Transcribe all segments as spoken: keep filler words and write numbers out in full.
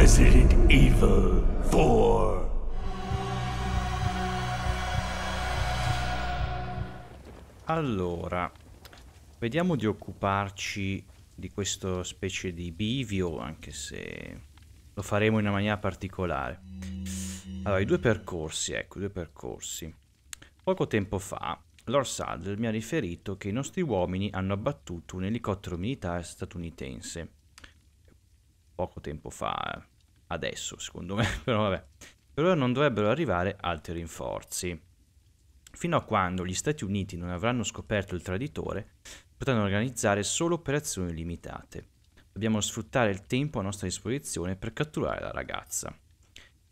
Resident Evil four. Allora, vediamo di occuparci di questa specie di bivio, anche se lo faremo in una maniera particolare. Allora, i due percorsi, ecco, i due percorsi. Poco tempo fa, Lord Saddler mi ha riferito che i nostri uomini hanno abbattuto un elicottero militare statunitense. Poco tempo fa, adesso secondo me, però vabbè. Per ora non dovrebbero arrivare altri rinforzi. Fino a quando gli Stati Uniti non avranno scoperto il traditore, potranno organizzare solo operazioni limitate. Dobbiamo sfruttare il tempo a nostra disposizione per catturare la ragazza.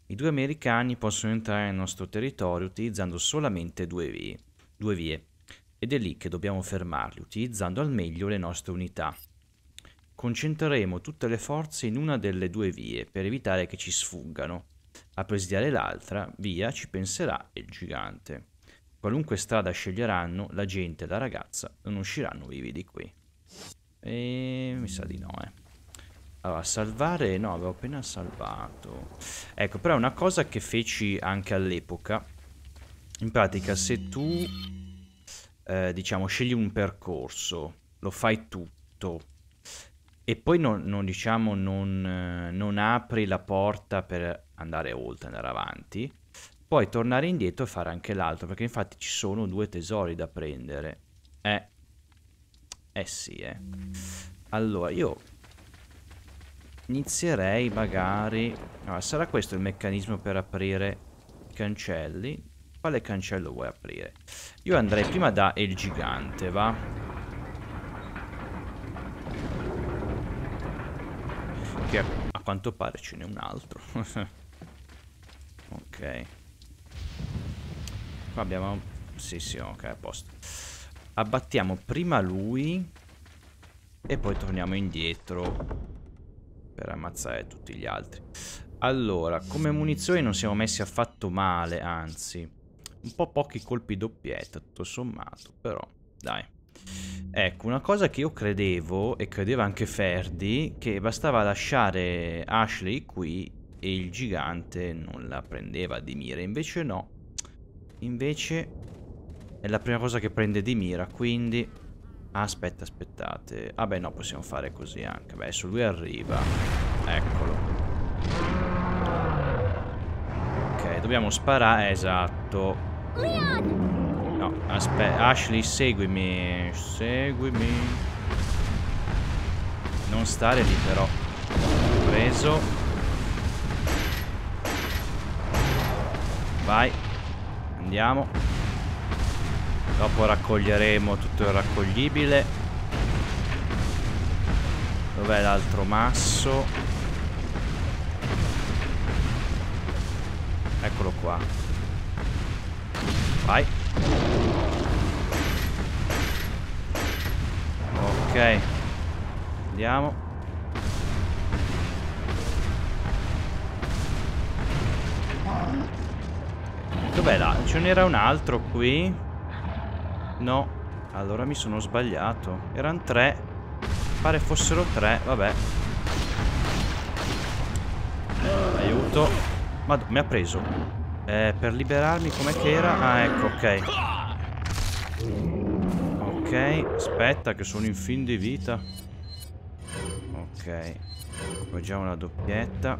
I due americani possono entrare nel nostro territorio utilizzando solamente due vie, due vie, ed è lì che dobbiamo fermarli, utilizzando al meglio le nostre unità. Concentreremo tutte le forze in una delle due vie per evitare che ci sfuggano. A presidiare l'altra via ci penserà il gigante. Qualunque strada sceglieranno, la gente e la ragazza non usciranno vivi di qui. E mi sa di no, eh. Allora, salvare... No, avevo appena salvato. Ecco, però è una cosa che feci anche all'epoca. In pratica, se tu, eh, diciamo, scegli un percorso, lo fai tutto, e poi non, non diciamo, non, non apri la porta per andare oltre, andare avanti, poi tornare indietro e fare anche l'altro, perché infatti ci sono due tesori da prendere. Eh, eh sì, eh. Allora, io inizierei magari... Allora, sarà questo il meccanismo per aprire i cancelli? Quale cancello vuoi aprire? Io andrei prima da El Gigante, va? Che a quanto pare ce n'è un altro. Ok. Qua abbiamo... Sì, sì, ok, a posto. Abbattiamo prima lui e poi torniamo indietro per ammazzare tutti gli altri. Allora, come munizioni non siamo messi affatto male, anzi. Un po' pochi colpi doppietta, tutto sommato, però, dai. Ecco, una cosa che io credevo, e credeva anche Ferdi, che bastava lasciare Ashley qui e il gigante non la prendeva di mira. Invece no. Invece è la prima cosa che prende di mira, quindi... Ah, aspetta, aspettate. Ah beh, no, possiamo fare così anche. Beh, adesso lui arriva. Eccolo. Ok, dobbiamo sparare. Esatto. No, aspetta. Ashley, seguimi. Seguimi. Non stare lì, però. Preso. Vai. Andiamo. Dopo raccoglieremo tutto il raccoglibile. Dov'è l'altro masso? Eccolo qua. Vai. Ok. Andiamo. Dov'è là? Ce n'era un altro qui? No, allora mi sono sbagliato. Erano tre. Pare fossero tre, vabbè. eh, Aiuto. Ma mi ha preso. eh, Per liberarmi com'è che era? Ah, ecco, ok. Ok, aspetta che sono in fin di vita. Ok. Facciamo una doppietta.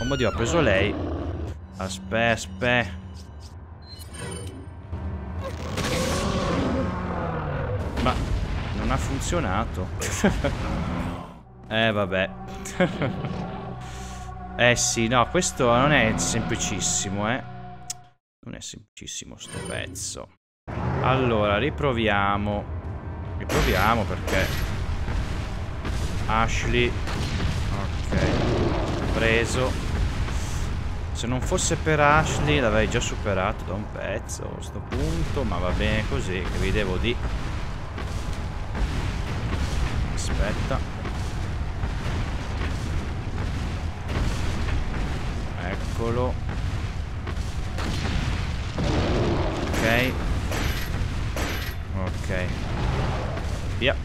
Oh mio Dio, ha preso lei. Aspetta, aspetta. Ma non ha funzionato. Eh vabbè. Eh sì, no, questo non è semplicissimo, eh. Non è semplicissimo sto pezzo. Allora, riproviamo. Riproviamo perché Ashley. Ok. Preso. Se non fosse per Ashley l'avrei già superato da un pezzo a sto punto. Ma va bene così, che vi devo dire. Aspetta. Eccolo. Ok. Ok. Via.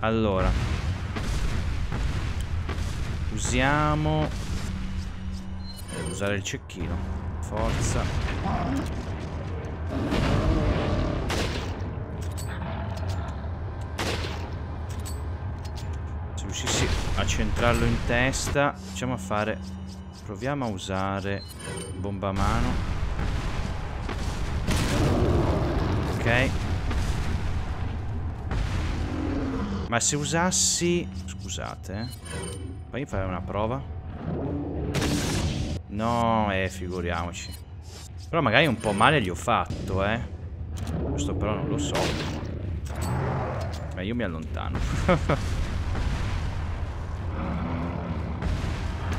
Allora, Usiamo. Devo usare il cecchino. Forza. Se riuscissi a centrarlo in testa. Facciamo a fare. Proviamo a usare bomba a mano. Ok. Ma se usassi... Scusate, eh. Fammi fare una prova. No, eh, figuriamoci. Però magari un po' male gli ho fatto, eh. Questo però non lo so. Ma io mi allontano.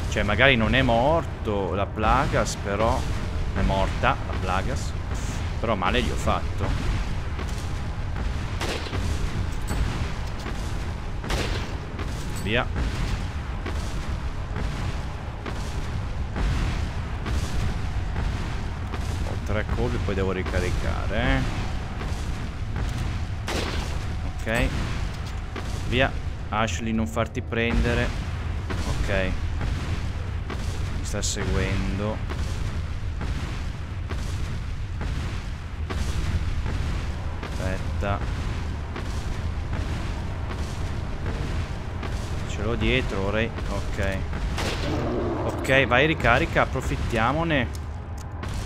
Cioè, magari non è morto la Plagas, però... È morta la Plagas. Però male gli ho fatto. Via. Ho tre colpi, poi devo ricaricare. Ok. Via. Ashley, non farti prendere. Ok. Mi sta seguendo. Aspetta. Dietro, ora. Ok. Ok, vai, ricarica, approfittiamone.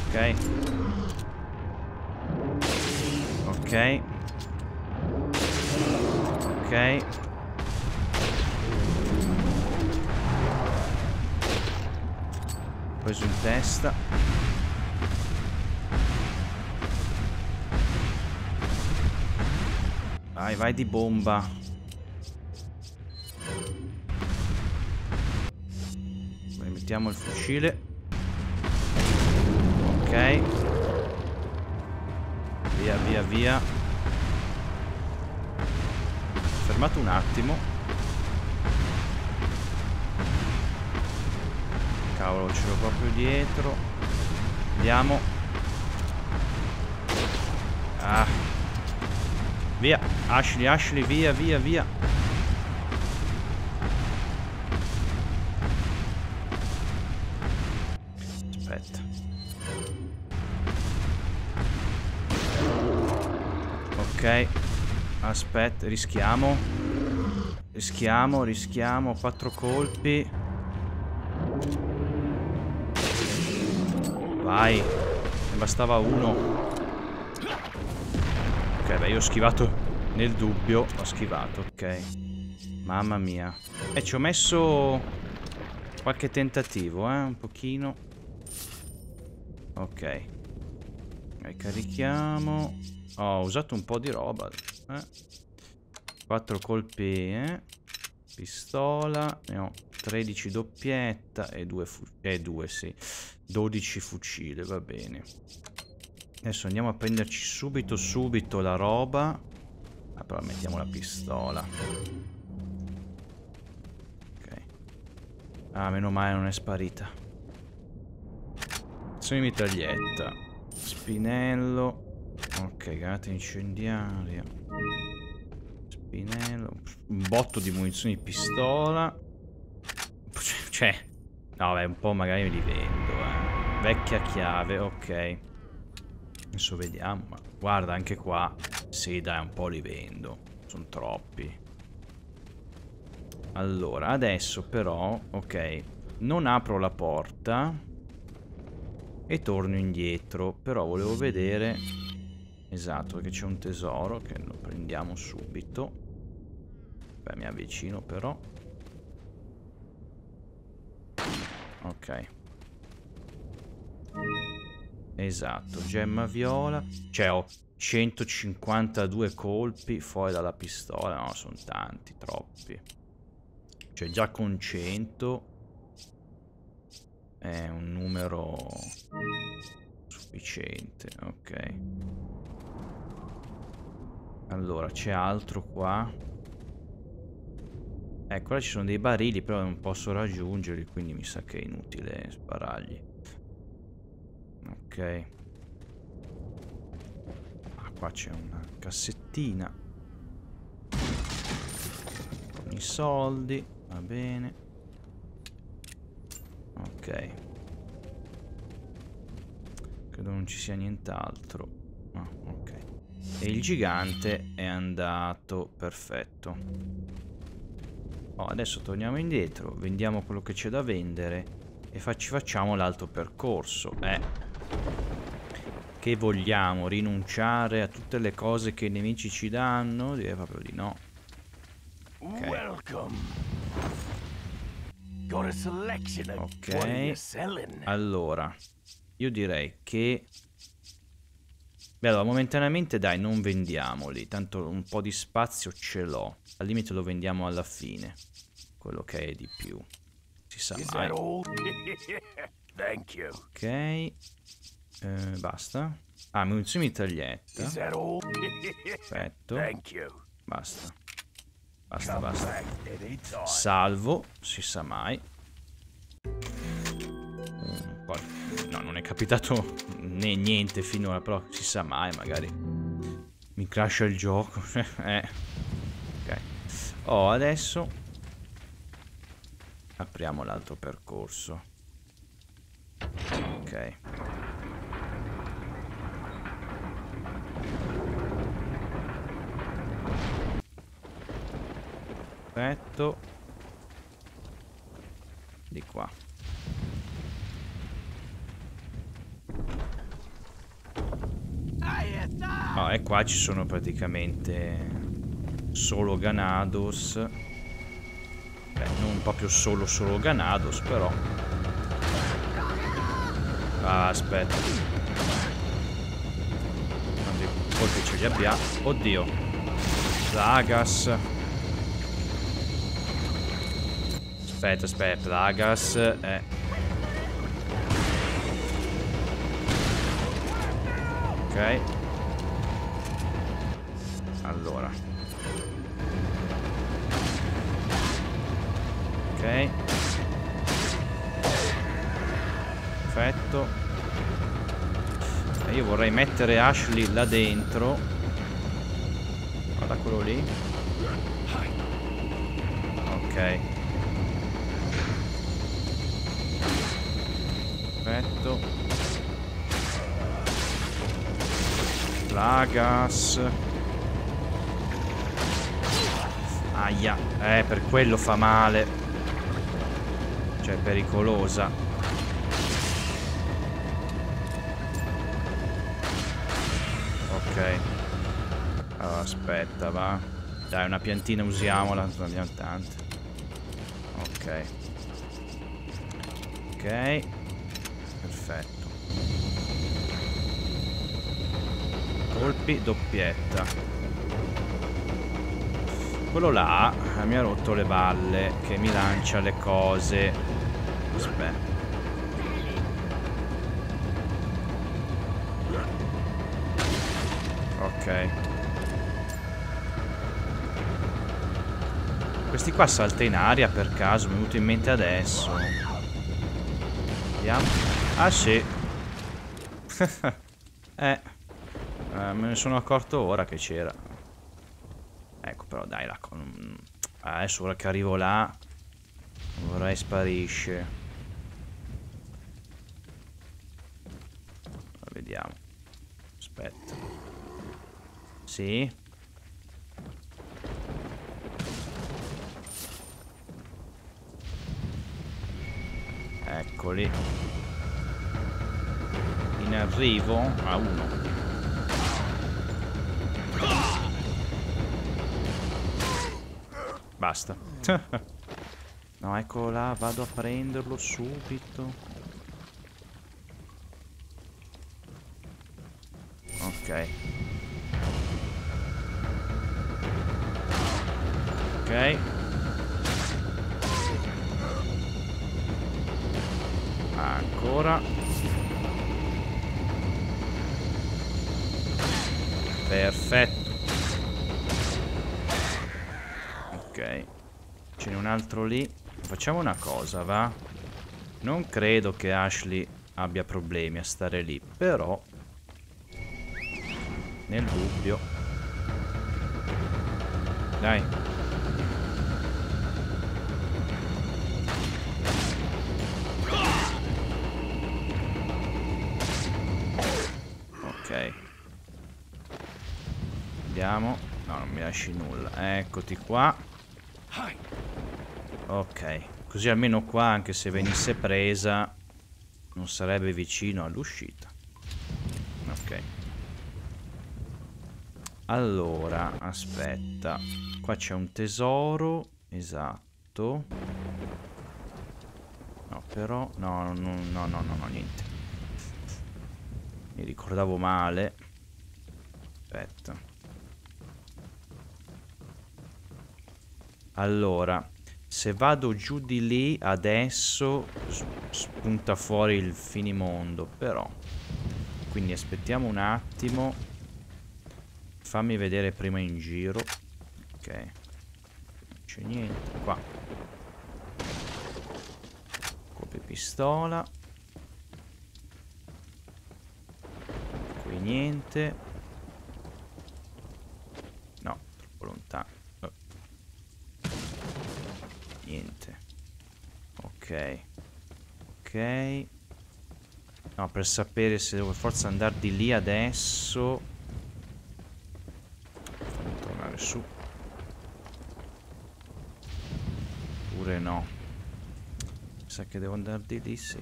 Ok. Ok. Ok. Preso in testa. Vai, vai di bomba. Mettiamo il fucile. Ok. Via, via, via. Fermato un attimo. Cavolo, ce l'ho proprio dietro. Andiamo. Ah. Via. Ashley, Ashley, via, via, via. Ok, aspetta, rischiamo. Rischiamo, rischiamo. Quattro colpi. Vai. Ne bastava uno. Ok, beh, io ho schivato nel dubbio. Ho schivato, ok. Mamma mia. E ci ho messo qualche tentativo, eh, un pochino. Ok. Ricarichiamo. Oh, ho usato un po' di roba, eh? Quattro colpi, eh? Pistola. Ne ho tredici doppietta. E due fucile. E due, sì. dodici fucile, va bene. Adesso andiamo a prenderci subito, subito la roba. Ah, però mettiamo la pistola. Ok. Ah, meno male non è sparita. Azione mitraglietta. Spinello. Ok, granata incendiaria. Spinello. Un botto di munizioni di pistola. Cioè, no, beh, un po' magari li vendo, eh. Vecchia chiave, ok. Adesso vediamo. Ma guarda, anche qua. Sì, dai, un po' li vendo. Sono troppi. Allora, adesso però, ok, non apro la porta e torno indietro. Però volevo vedere. Esatto, perché c'è un tesoro che lo prendiamo subito. Beh, mi avvicino però. Ok. Esatto, gemma viola. Cioè, ho centocinquantadue colpi fuori dalla pistola. No, sono tanti, troppi. Cioè, già con cento è un numero sufficiente. Ok. Allora, c'è altro qua. Ecco, qua ci sono dei barili, però non posso raggiungerli, quindi mi sa che è inutile sparargli. Ok. Ah, qua c'è una cassettina. Con i soldi. Va bene. Ok. Credo non ci sia nient'altro. Ah, ok. E il gigante è andato. Perfetto. Oh, adesso torniamo indietro. Vendiamo quello che c'è da vendere. E ci facciamo l'altro percorso. Eh. Che vogliamo? Rinunciare a tutte le cose che i nemici ci danno? Direi proprio di no. Ok, okay. Allora io direi che beh, allora momentaneamente dai, non vendiamoli. Tanto un po' di spazio ce l'ho. Al limite lo vendiamo alla fine, quello che è di più. Si sa mai. Ok, eh, basta. Ah, munizioni di taglietta. Perfetto. Basta. Basta, basta. Salvo, si sa mai. No, non è capitato né niente finora, però si sa mai, magari mi crasha il gioco. eh. Ok. Oh, adesso apriamo l'altro percorso. Ok. Perfetto. Di qua. Oh, e qua ci sono praticamente solo ganados. Beh, non proprio solo solo ganados, però. Ah, aspetta. Tanto i colpi ce li abbiamo. Oddio. Plagas. Aspetta, aspetta, Plagas. Eh. Ok. Allora. Ok. Perfetto. E io vorrei mettere Ashley là dentro. Guarda quello lì. Ok. Perfetto. Plagas. Aia. Eh, per quello fa male. Cioè, è pericolosa. Ok. Allora, aspetta, va. Dai, una piantina usiamola. Non abbiamo tante. Ok. Ok. Perfetto. Colpi doppietta. Quello là mi ha rotto le balle, che mi lancia le cose. Aspetta. Ok. Questi qua salta in aria per caso, mi è venuto in mente adesso. Vediamo. Ah sì. eh. eh Me ne sono accorto ora che c'era. Ecco, però dai la con... Adesso ora che arrivo là vorrei sparisce. La vediamo. Aspetta. Sì. Eccoli. In arrivo a uno. Basta. No, ecco là, vado a prenderlo subito. Ok. Ok. Ancora. Perfetto. Ok. Ce n'è un altro lì. Facciamo una cosa, va? Non credo che Ashley abbia problemi a stare lì, però nel dubbio. Dai. vediamo. No, non mi lasci nulla. Eccoti qua. Ok, così almeno qua, anche se venisse presa, non sarebbe vicino all'uscita. Ok. Allora, aspetta. Qua c'è un tesoro. Esatto. No, però... No, no, no, no, no, no, niente. Mi ricordavo male. Aspetta. Allora, se vado giù di lì adesso spunta fuori il finimondo, però. Quindi aspettiamo un attimo. Fammi vedere prima in giro. Ok. Non c'è niente. Qua. Copiepistola. Qui niente. No, troppo lontano. Oh. Niente. Ok. Ok. No, per sapere se devo forza andare di lì adesso. Fammi tornare su. Oppure no. Mi sa che devo andare di lì, sì.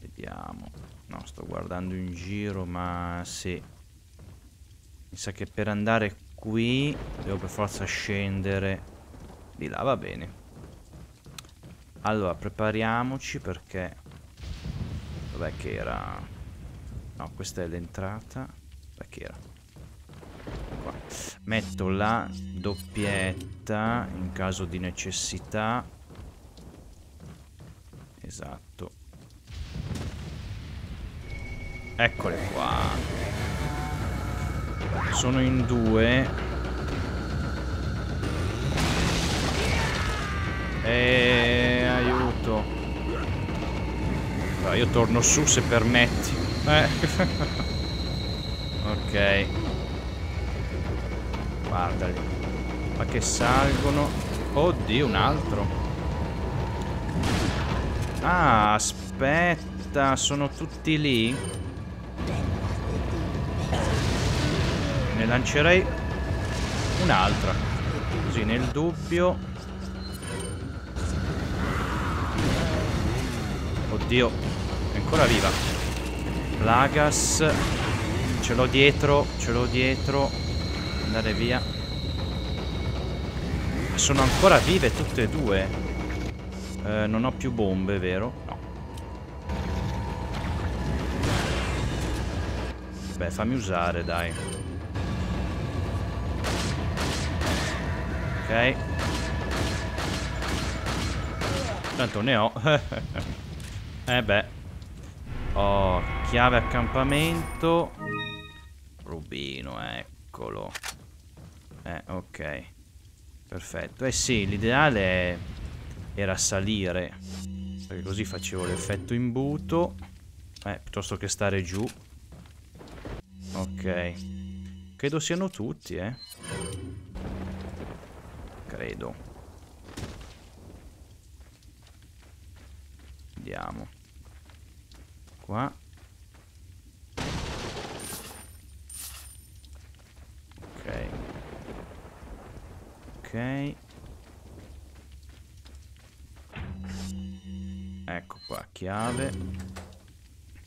Vediamo. No, sto guardando in giro, ma sì. Mi sa che per andare qui devo per forza scendere di là, va bene. Allora, prepariamoci perché... Dov'è che era? No, questa è l'entrata. Dov'è che era? Qua. Metto la doppietta in caso di necessità. Esatto. Eccole qua. Sono in due. E aiuto. Allora, io torno su se permetti. Eh. Ok. Guardali. Ma che salgono. Oddio, un altro. Ah, aspetta, sono tutti lì. Ne lancerei un'altra. Così nel dubbio. Oddio, è ancora viva. Plagas. Ce l'ho dietro, ce l'ho dietro. Andare via. Sono ancora vive tutte e due. Eh, non ho più bombe, vero? No. Beh, fammi usare, dai. Ok. Tanto ne ho. Eh beh. Oh, chiave accampamento. Rubino, eccolo. Eh, ok. Perfetto. Eh sì, l'ideale era salire, perché così facevo l'effetto imbuto, eh, piuttosto che stare giù. Ok. Credo siano tutti, eh. Credo. Vediamo. Qua. Ok. Ok. Ecco qua, chiave.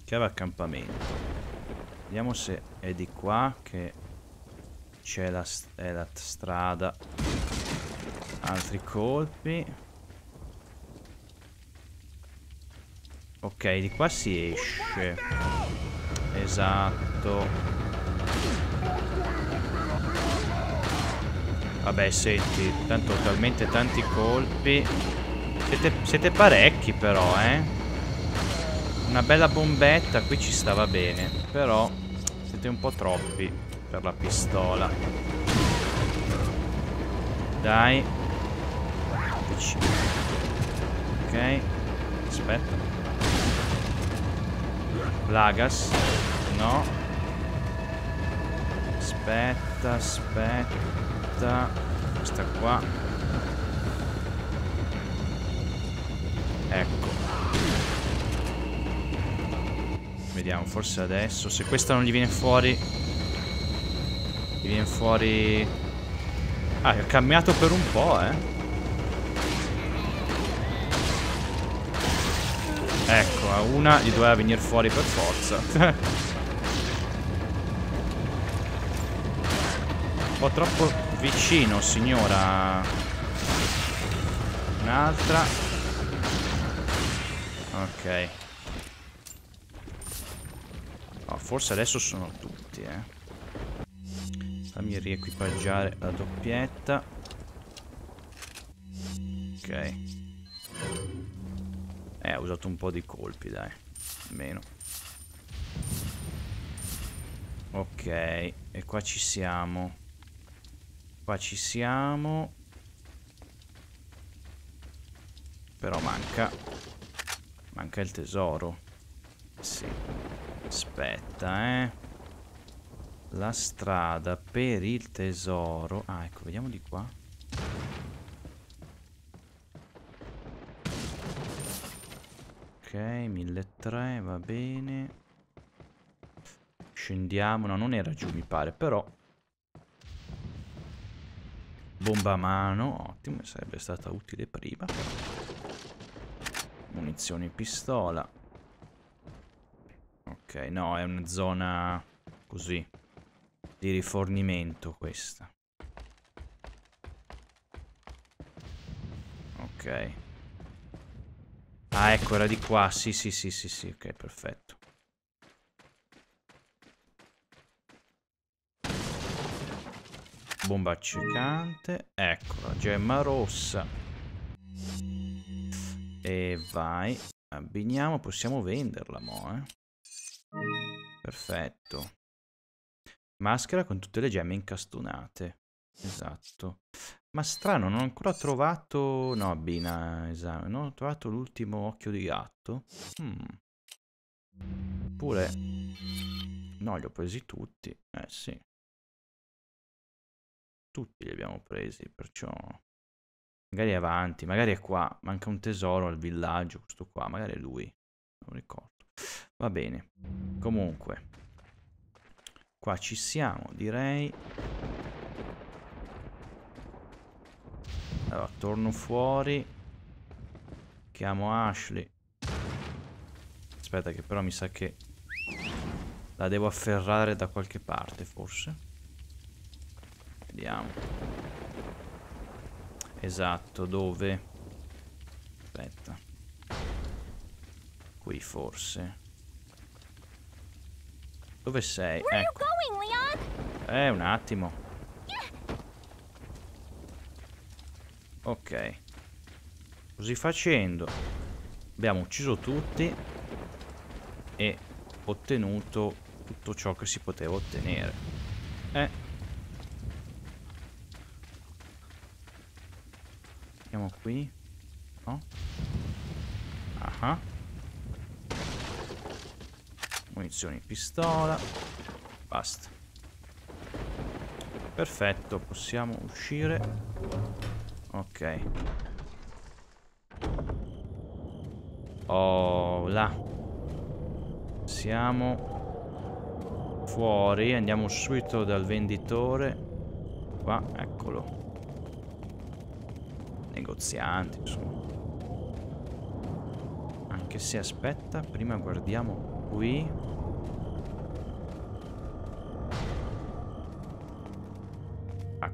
Chiave accampamento. Vediamo se è di qua che c'è la, è la strada. Altri colpi. Ok, di qua si esce. Esatto. Vabbè, senti, tanto talmente tanti colpi. Siete, siete parecchi però, eh. Una bella bombetta qui ci stava bene. Però siete un po' troppi per la pistola. Dai. Ok. Aspetta. Plagas. No. Aspetta, aspetta. Questa qua. Ecco. Vediamo, forse adesso. Se questa non gli viene fuori, gli viene fuori. Ah, ha cambiato per un po', eh. Ecco, a una gli doveva venire fuori per forza. Un po' troppo vicino, signora. Un'altra. Ok. Oh, forse adesso sono tutti, eh. Fammi riequipaggiare la doppietta. Ok. Eh, ho usato un po' di colpi, dai. Almeno. Ok, e qua ci siamo. Qua ci siamo. Però manca. Manca il tesoro. Sì. Aspetta, eh. La strada per il tesoro. Ah, ecco, vediamo di qua. Ok, milletrecento, va bene. Scendiamo, no, non era giù mi pare, però. Bomba a mano, ottimo, sarebbe stata utile prima. Munizioni pistola. Ok, no, è una zona così di rifornimento questa. Ok. Ah, ecco, era di qua, sì, sì, sì, sì, sì, ok, perfetto. Bomba accecante, ecco, la gemma rossa. E vai, abbiniamo, possiamo venderla mo, eh. Perfetto. Maschera con tutte le gemme incastonate. Esatto. Ma strano, non ho ancora trovato. No, abbina esame. Non ho trovato l'ultimo occhio di gatto. Hmm. Oppure. No, li ho presi tutti. Eh sì. Tutti li abbiamo presi, perciò. Magari è avanti, magari è qua. Manca un tesoro al villaggio, questo qua. Magari è lui. Non ricordo. Va bene. Comunque. Qua ci siamo, direi. Allora, torno fuori. Chiamo Ashley. Aspetta che però mi sa che la devo afferrare da qualche parte, forse. Vediamo. Esatto, dove? Aspetta. Qui forse. Dove sei? Ecco. Eh, un attimo. Ok. Così facendo abbiamo ucciso tutti e ottenuto tutto ciò che si poteva ottenere. Eh. Andiamo qui. No? Ah. Munizioni pistola. Basta. Perfetto, possiamo uscire. Ok. Oh, là. Siamo fuori. Andiamo subito dal venditore. Qua, eccolo. Negoziante, insomma. Anche se aspetta, prima guardiamo qui.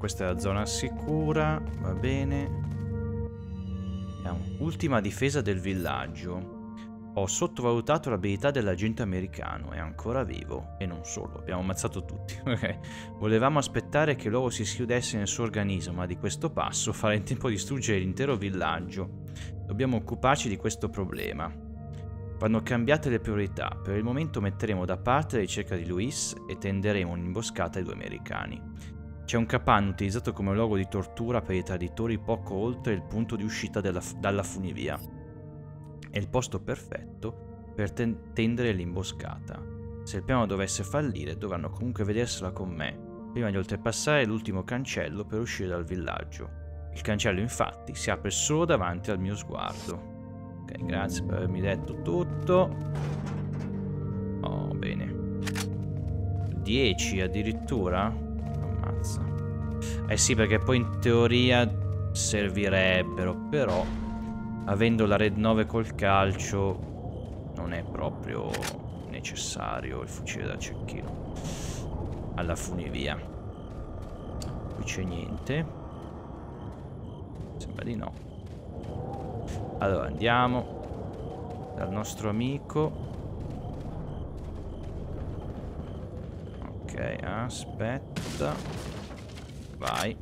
Questa è la zona sicura, va bene. Andiamo. Ultima difesa del villaggio. Ho sottovalutato l'abilità dell'agente americano, è ancora vivo. E non solo, abbiamo ammazzato tutti. Volevamo aspettare che l'uovo si chiudesse nel suo organismo, ma di questo passo farà in tempo a distruggere l'intero villaggio. Dobbiamo occuparci di questo problema. Vanno cambiate le priorità. Per il momento metteremo da parte la ricerca di Luis e tenderemo un'imboscata ai due americani. C'è un capanno utilizzato come luogo di tortura per i traditori poco oltre il punto di uscita della, dalla funivia. È il posto perfetto per ten tendere l'imboscata. Se il piano dovesse fallire, dovranno comunque vedersela con me, prima di oltrepassare l'ultimo cancello per uscire dal villaggio. Il cancello, infatti, si apre solo davanti al mio sguardo. Ok, grazie per avermi detto tutto. Oh. bene. dieci addirittura? Ammazza. Eh sì, perché poi in teoria servirebbero, però avendo la Red nove col calcio non è proprio necessario il fucile da cecchino alla funivia. Qui c'è niente. Sembra di no. Allora andiamo dal nostro amico. Ok, aspetta. Vai.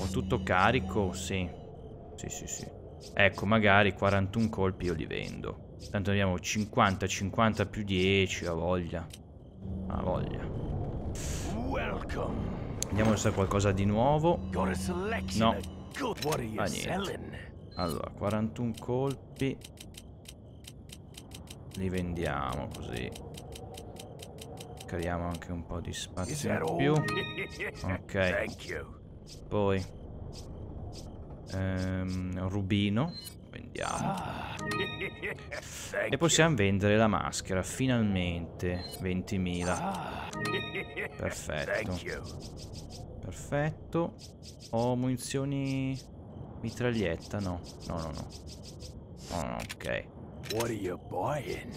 Ho tutto carico? Sì. Sì, sì, sì. Ecco, magari quarantuno colpi io li vendo. Tanto abbiamo cinquanta, cinquanta più dieci, a voglia. A voglia. Andiamo a fare qualcosa di nuovo. No. Ah, niente. Allora, quarantuno colpi. Li vendiamo così. Cariamo anche un po' di spazio in più. Ok. Poi ehm, rubino. Vendiamo. E possiamo vendere la maschera. Finalmente ventimila. Perfetto. Perfetto. Ho munizioni. Mitraglietta? No. No, no, no. Oh, no, ok.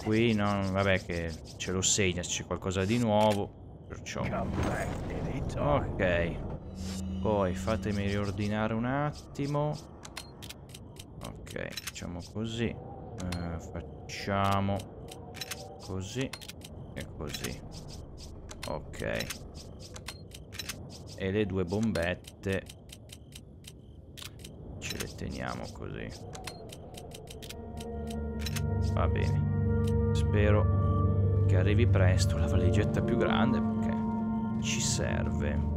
Qui no, vabbè che ce lo segna se c'è qualcosa di nuovo. Perciò ok. Poi fatemi riordinare un attimo. Ok, facciamo così. eh, Facciamo così e così. Ok. E le due bombette ce le teniamo così. Va bene. Spero che arrivi presto la valigetta più grande perché ci serve.